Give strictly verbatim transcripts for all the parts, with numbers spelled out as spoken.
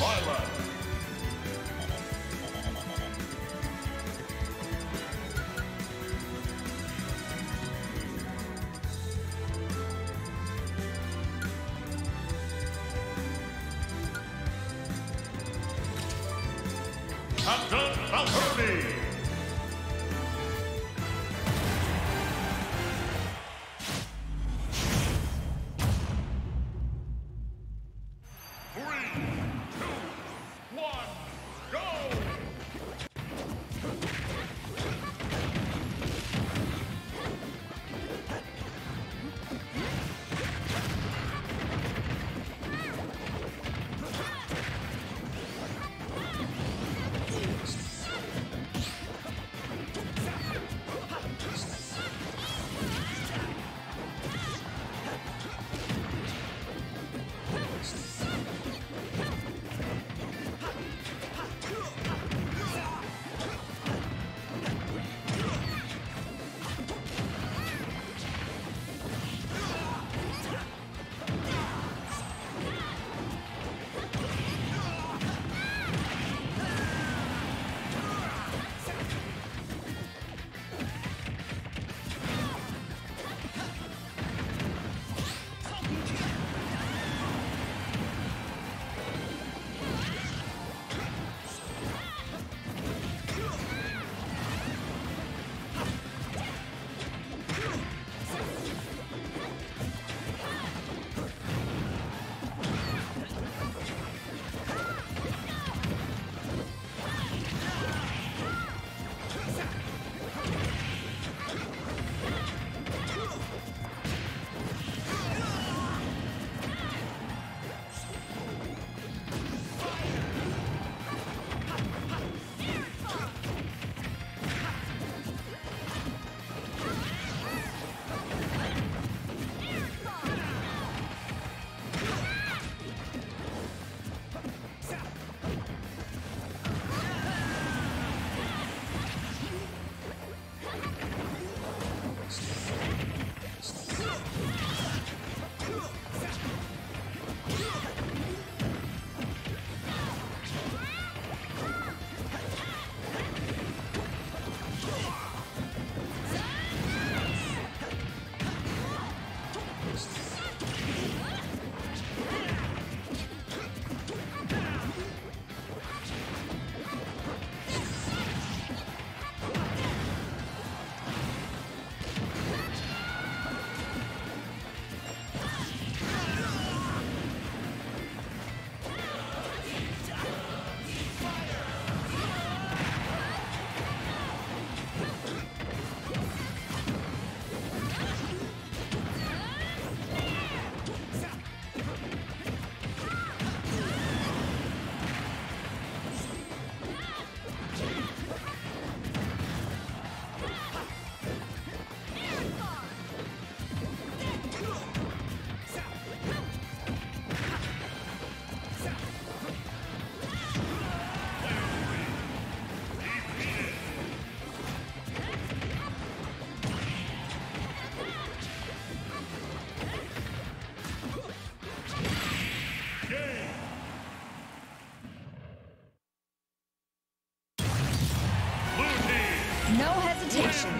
Captain Valverde. No hesitation.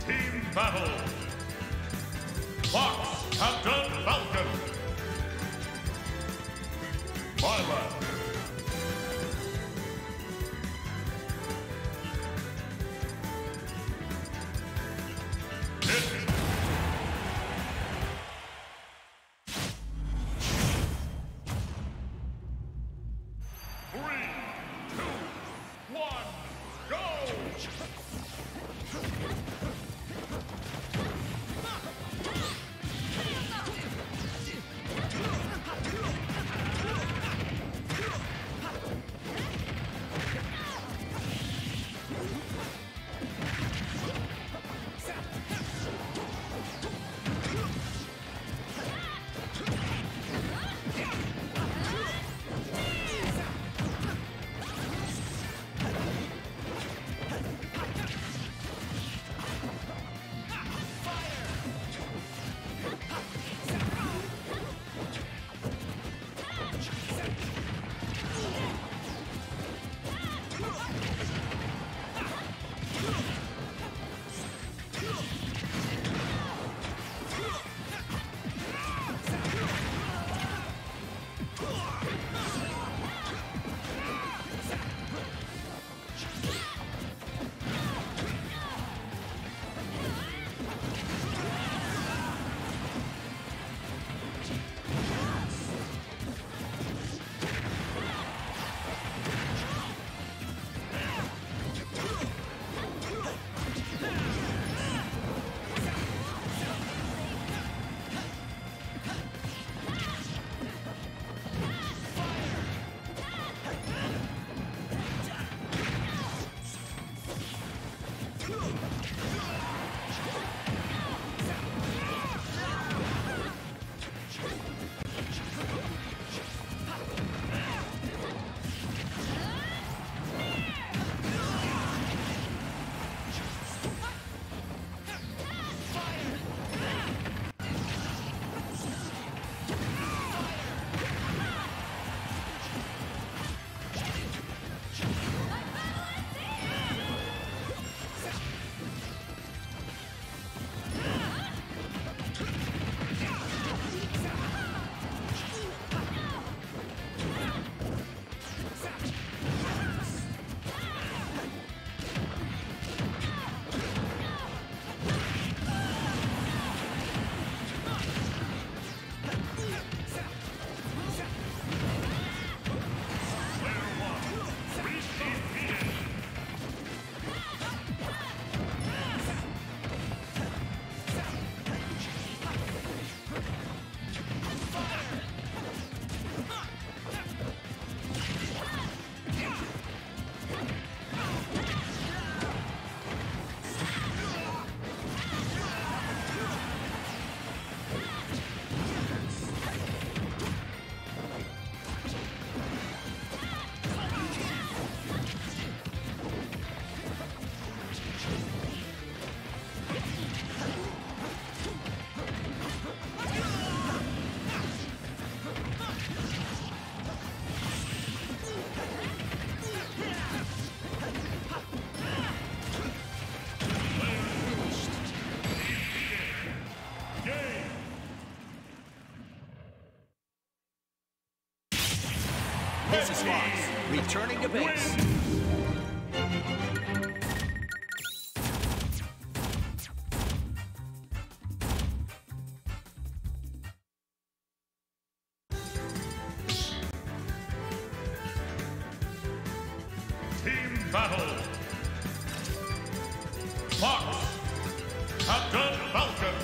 Team battle. Fox, Captain Falcon. Violet. This is Fox, returning to base. Team battle. Fox, Captain Falcon.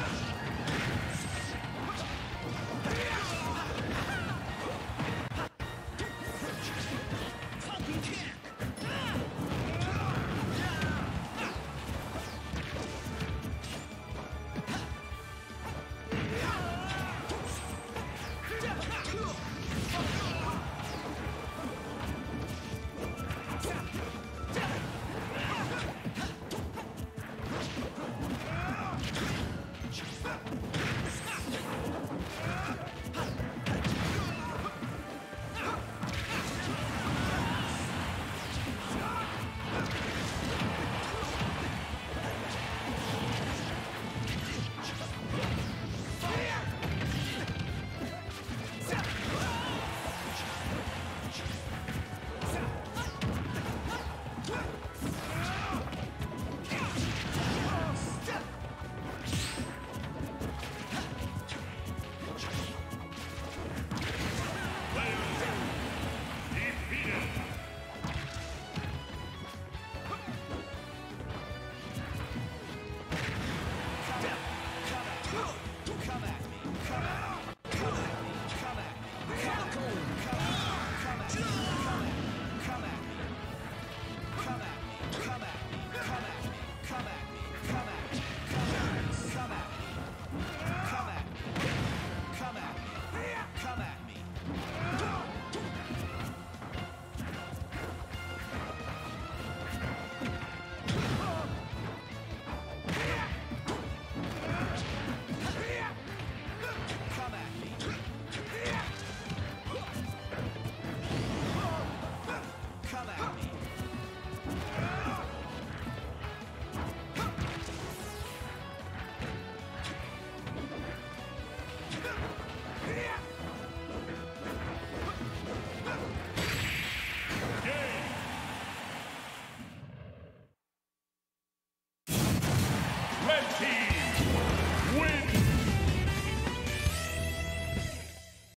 Let's go.